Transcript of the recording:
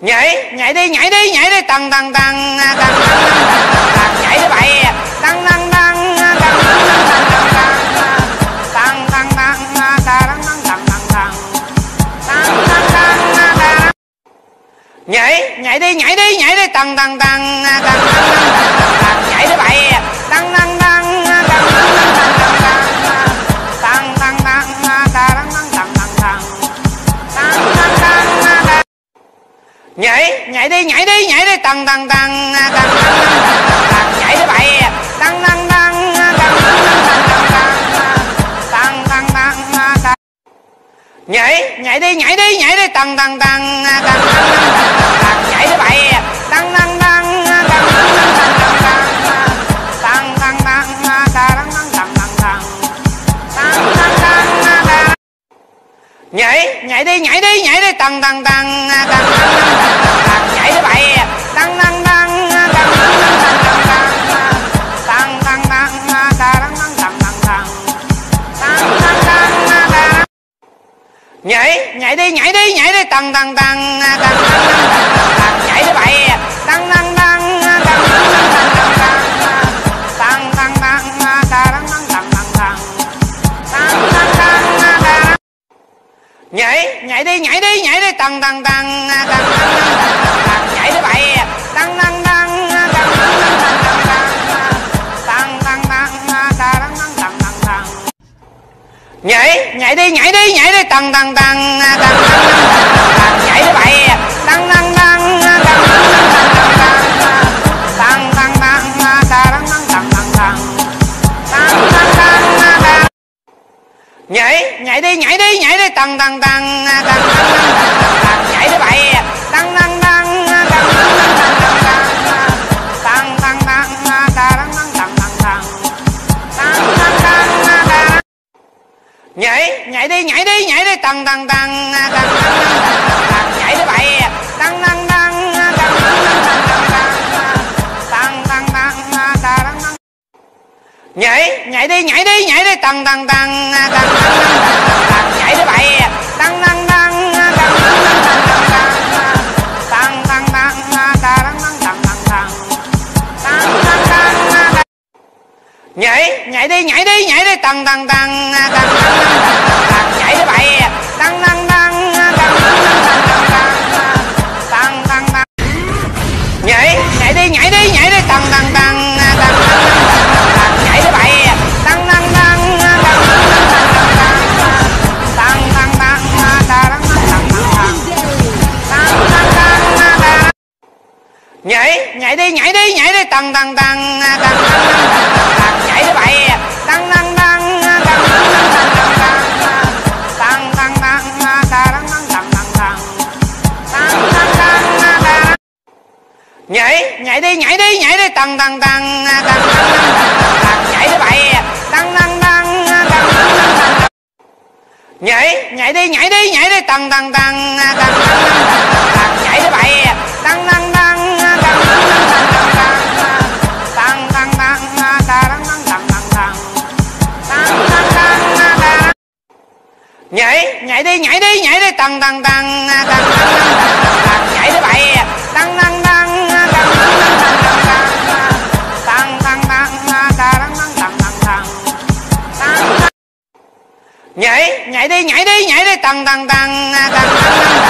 Nhảy, nhảy đi, nhảy đi, nhảy đi. Tăng tăng tăng tăng tăng tăng. Nhảy đi bậy. Tăng tăng tăng tăng tăng tăng tăng tăng tăng tăng tăng tăng. Nhảy, nhảy đi, nhảy đi, nhảy đi. Tăng tăng tăng tăng. Nhảy đi bậy. Tăng tăng tăng tăng tăng tăng tăng tăng tăng. Nhảy, nhảy đi, nhảy đi, nhảy đi. Tăng tăng tăng tăng. Nhảy đi bậy. Tăng tăng tăng tăng tăng tăng. Nhảy, nhảy đi, nhảy đi, nhảy đi. Tăng tăng tăng tăng. Nhảy đi bậy. Tăng tăng tăng tăng tăng tăng. Nhảy, nhảy đi, nhảy đi, nhảy đi. Tăng tăng tăng tăng. Nhảy đi bậy. Tăng tăng tăng tăng tăng tăng tăng tăng tăng tăng. Nhảy, nhảy đi, nhảy đi, nhảy đi. Tăng tăng tăng tăng. Nhảy đi bậy. Tăng tăng tăng tăng tăng tăng tăng. Nhảy, nhảy đi, nhảy đi, nhảy đi. Tăng tăng tăng tăng. Nhảy đi bậy. Tăng tăng tăng tăng tăng tăng tăng tăng tăng tăng. Nhảy, nhảy đi, nhảy đi, nhảy đi. Tăng tăng tăng tăng. Nhảy đi bậy. Tăng tăng tăng tăng tăng tăng tăng tăng tăng. Nhảy, nhảy đi, nhảy đi, nhảy đi. Tăng tăng tăng tăng. Nhảy đi bậy. Tăng tăng tăng tăng tăng tăng tăng tăng tăng. Nhảy, nhảy đi, nhảy đi, nhảy đi. Tăng tăng tăng tăng. Nhảy đi bậy. Tăng tăng tăng tăng tăng tăng. Nhảy, nhảy đi, nhảy đi, nhảy đi. Tăng tăng tăng tăng. Nhảy đi bậy. Tăng tăng tăng tăng tăng tăng tăng tăng tăng tăng. Nhảy, nhảy đi, nhảy đi, nhảy đi. Tăng tăng tăng tăng. Nhảy đi bậy. Tăng tăng tăng tăng tăng tăng. Nhảy, nhảy đi, nhảy đi, nhảy đi. Tăng tăng tăng tăng. Nhảy đi bậy. Tăng tăng tăng tăng tăng tăng tăng. Nhảy, nhảy đi, nhảy đi, nhảy đi. Tăng tăng tăng tăng. Nhảy đi bậy. Tăng tăng tăng tăng tăng tăng tăng tăng. Nhảy, nhảy đi, nhảy đi, nhảy đi. Tăng tăng tăng tăng. Nhảy đi bậy. Tăng tăng tăng tăng. Nhảy, nhảy đi, nhảy đi, nhảy đi. Tăng tăng tăng tăng. Nhảy đi bậy. Tăng tăng tăng tăng tăng tăng tăng tăng tăng. Nhảy, nhảy đi, nhảy đi, nhảy đi. Tăng tăng tăng tăng. Nhảy đi bậy. Tăng tăng tăng tăng tăng tăng tăng tăng. Nhảy, nhảy đi, nhảy đi, nhảy đi. Tăng tăng tăng tăng.